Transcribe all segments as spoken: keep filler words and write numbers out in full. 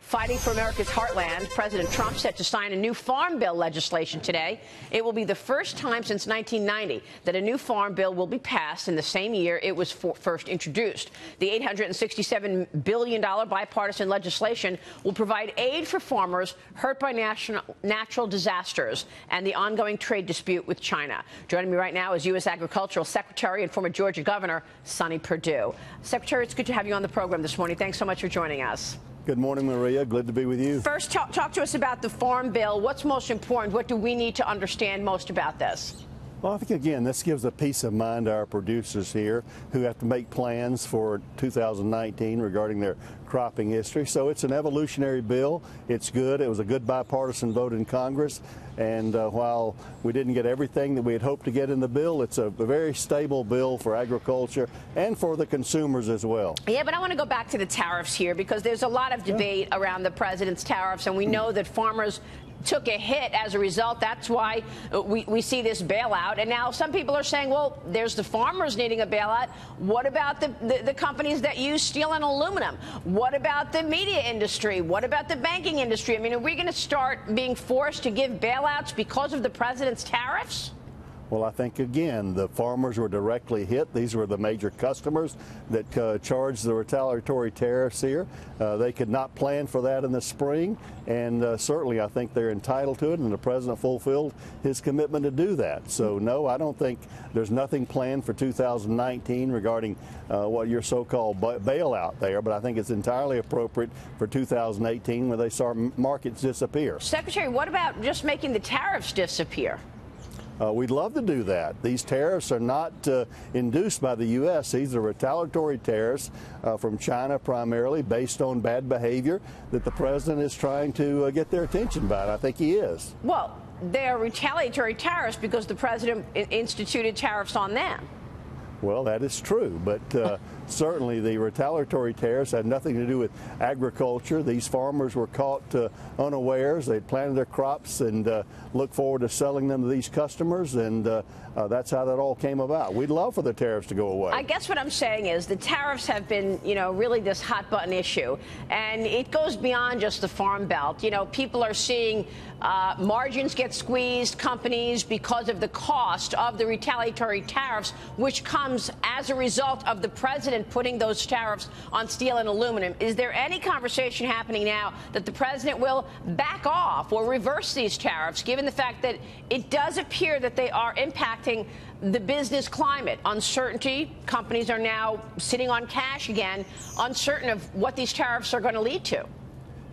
Fighting for America's heartland, President Trump set to sign a new farm bill legislation today. It will be the first time since nineteen ninety that a new farm bill will be passed in the same year it was for first introduced. The eight hundred sixty-seven billion dollars bipartisan legislation will provide aid for farmers hurt by national, natural disasters and the ongoing trade dispute with China. Joining me right now is U S Agricultural Secretary and former Georgia Governor Sonny Perdue. Secretary, it's good to have you on the program this morning. Thanks so much for joining us. Good morning, Maria. Glad to be with you. First, talk, talk to us about the farm bill. What's most important? What do we need to understand most about this? Well, I think, again, this gives a peace of mind to our producers here who have to make plans for two thousand nineteen regarding their cropping history. So it's an evolutionary bill. It's good. It was a good bipartisan vote in Congress. And uh, while we didn't get everything that we had hoped to get in the bill, it's a very stable bill for agriculture and for the consumers as well. Yeah, but I want to go back to the tariffs here, because there's a lot of debate yeah. around the president's tariffs, and we know that farmers took a hit as a result. That's why we, we see this bailout. And now some people are saying, well, there's the farmers needing a bailout. What about the, the, the companies that use steel and aluminum? What about the media industry? What about the banking industry? I mean, are we going to start being forced to give bailouts because of the president's tariffs? Well, I think, again, the farmers were directly hit. These were the major customers that uh, charged the retaliatory tariffs here. Uh, they could not plan for that in the spring, and uh, certainly I think they're entitled to it, and the president fulfilled his commitment to do that. So, no, I don't think there's nothing planned for two thousand nineteen regarding uh, what your so-called bailout there, but I think it's entirely appropriate for two thousand eighteen when they saw markets disappear. Secretary, what about just making the tariffs disappear? Uh, we'd love to do that. These tariffs are not uh, induced by the U S These are retaliatory tariffs uh, from China primarily, based on bad behavior that the president is trying to uh, get their attention by. And I think he is. Well, they are retaliatory tariffs because the president instituted tariffs on them. Well, that is true, but uh, certainly the retaliatory tariffs had nothing to do with agriculture. These farmers were caught uh, unawares. They'd planted their crops and uh, looked forward to selling them to these customers, and uh, uh, that's how that all came about. We'd love for the tariffs to go away. I guess what I'm saying is the tariffs have been, you know, really this hot-button issue, and it goes beyond just the farm belt. You know, people are seeing uh, margins get squeezed, companies, because of the cost of the retaliatory tariffs, which comes as a result of the president putting those tariffs on steel and aluminum. Is there any conversation happening now that the president will back off or reverse these tariffs, given the fact that it does appear that they are impacting the business climate? Uncertainty. Companies are now sitting on cash again, uncertain of what these tariffs are going to lead to.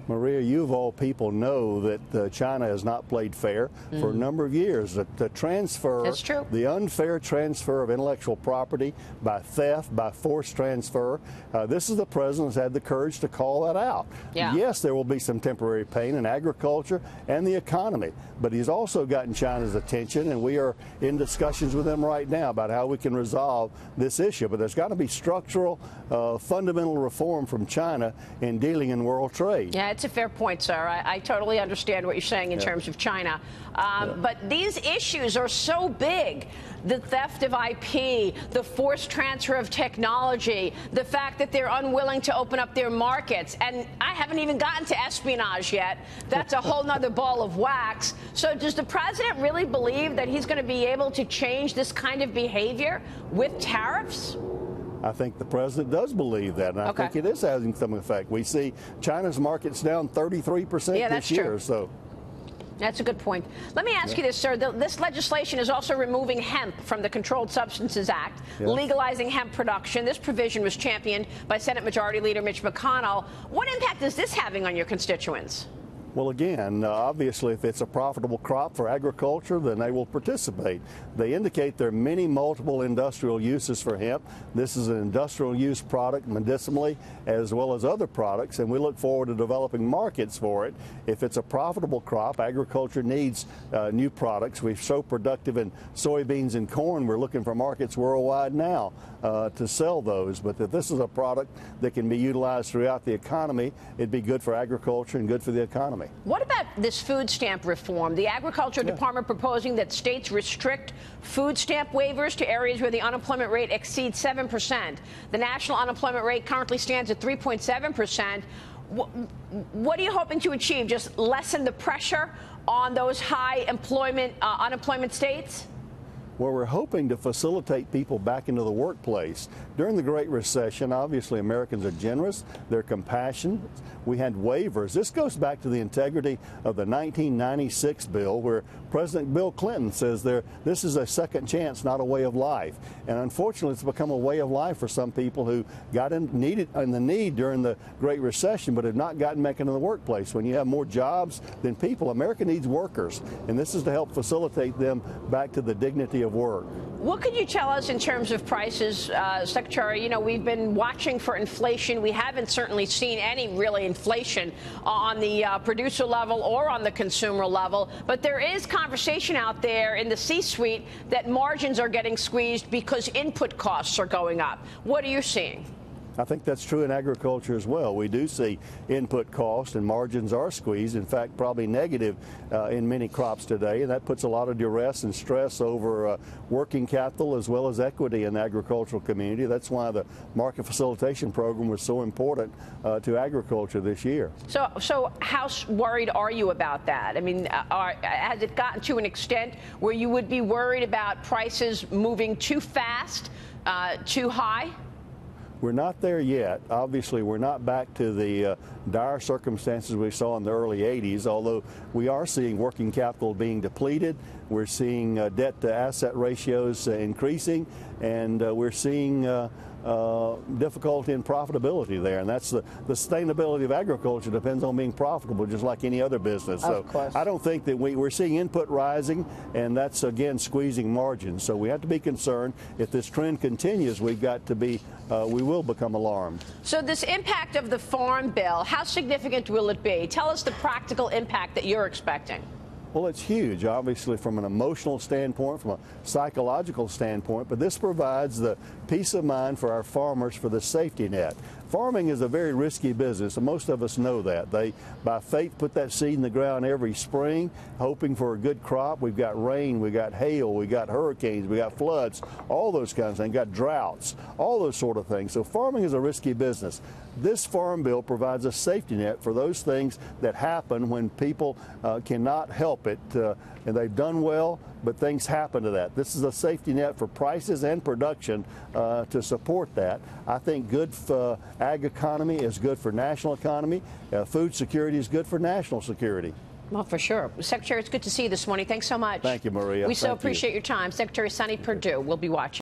Maria, you of all people know that uh, China has not played fair mm. for a number of years. The, the transfer, That's true. the unfair transfer of intellectual property by theft, by forced transfer, uh, this is the president has had the courage to call that out. Yeah. Yes, there will be some temporary pain in agriculture and the economy, but he's also gotten China's attention, and we are in discussions with them right now about how we can resolve this issue. But there's got to be structural, uh, fundamental reform from China in dealing in world trade. Yeah, that's a fair point, sir. I, I totally understand what you're saying in yeah. terms of China. Um, yeah. But these issues are so big. The theft of I P, the forced transfer of technology, the fact that they're unwilling to open up their markets. And I haven't even gotten to espionage yet. That's a whole nother ball of wax. So does the president really believe that he's going to be able to change this kind of behavior with tariffs? I think the president does believe that, and I okay. think it is having some effect. We see China's market's down thirty-three percent yeah, this year. True. So that's a good point. Let me ask yeah. you this, sir. The, this legislation is also removing hemp from the Controlled Substances Act, yes. legalizing hemp production. This provision was championed by Senate Majority Leader Mitch McConnell. What impact is this having on your constituents? Well, again, uh, obviously, if it's a profitable crop for agriculture, then they will participate. They indicate there are many multiple industrial uses for hemp. This is an industrial use product medicinally as well as other products, and we look forward to developing markets for it. If it's a profitable crop, agriculture needs uh, new products. We're so productive in soybeans and corn, we're looking for markets worldwide now uh, to sell those. But if this is a product that can be utilized throughout the economy, it'd be good for agriculture and good for the economy. What about this food stamp reform? The Agriculture yeah. Department proposing that states restrict food stamp waivers to areas where the unemployment rate exceeds seven percent. The national unemployment rate currently stands at three point seven percent. What, what are you hoping to achieve? Just lessen the pressure on those high employment, uh, unemployment states? Well, we're hoping to facilitate people back into the workplace. During the Great Recession, obviously Americans are generous, they're compassionate. We had waivers. This goes back to the integrity of the nineteen ninety-six bill, where President Bill Clinton says there, this is a second chance, not a way of life. And unfortunately, it's become a way of life for some people who got in, needed, in the need during the Great Recession, but have not gotten back into the workplace. When you have more jobs than people, America needs workers. And this is to help facilitate them back to the dignity of work. What could you tell us in terms of prices, uh, Secretary? You know, we've been watching for inflation. We haven't certainly seen any really inflation on the uh, producer level or on the consumer level. But there is conversation out there in the C-suite that margins are getting squeezed because input costs are going up. What are you seeing? I think that's true in agriculture as well. We do see input costs and margins are squeezed, in fact, probably negative uh, in many crops today, and that puts a lot of duress and stress over uh, working capital as well as equity in the agricultural community. That's why the market facilitation program was so important uh, to agriculture this year. So, so how worried are you about that? I mean, are, has it gotten to an extent where you would be worried about prices moving too fast, uh, too high? We're not there yet. Obviously, we're not back to the uh, dire circumstances we saw in the early eighties, although we are seeing working capital being depleted. We're seeing uh, debt-to-asset ratios uh, increasing, and uh, we're seeing uh, uh, difficulty in profitability there. And that's the, the sustainability of agriculture depends on being profitable, just like any other business. So of course. I don't think that we, we're seeing input rising, and that's, again, squeezing margins. So we have to be concerned. If this trend continues, we've got to be uh, we will become alarmed. So this impact of the farm bill, how significant will it be? Tell us the practical impact that you're expecting. Well, it's huge, obviously, from an emotional standpoint, from a psychological standpoint, but this provides the peace of mind for our farmers for the safety net. Farming is a very risky business, and most of us know that. They, by faith, put that seed in the ground every spring, hoping for a good crop. We've got rain, we've got hail, we've got hurricanes, we've got floods, all those kinds of things, we've got droughts, all those sort of things. So farming is a risky business. This Farm Bill provides a safety net for those things that happen when people uh, cannot help it, uh, and they've done well, but things happen to that. This is a safety net for prices and production uh, to support that. I think good for ag economy is good for national economy. Uh, food security is good for national security. Well, for sure. Secretary, it's good to see you this morning. Thanks so much. Thank you, Maria. We Thank so appreciate you. your time. Secretary Sonny Perdue will be watching.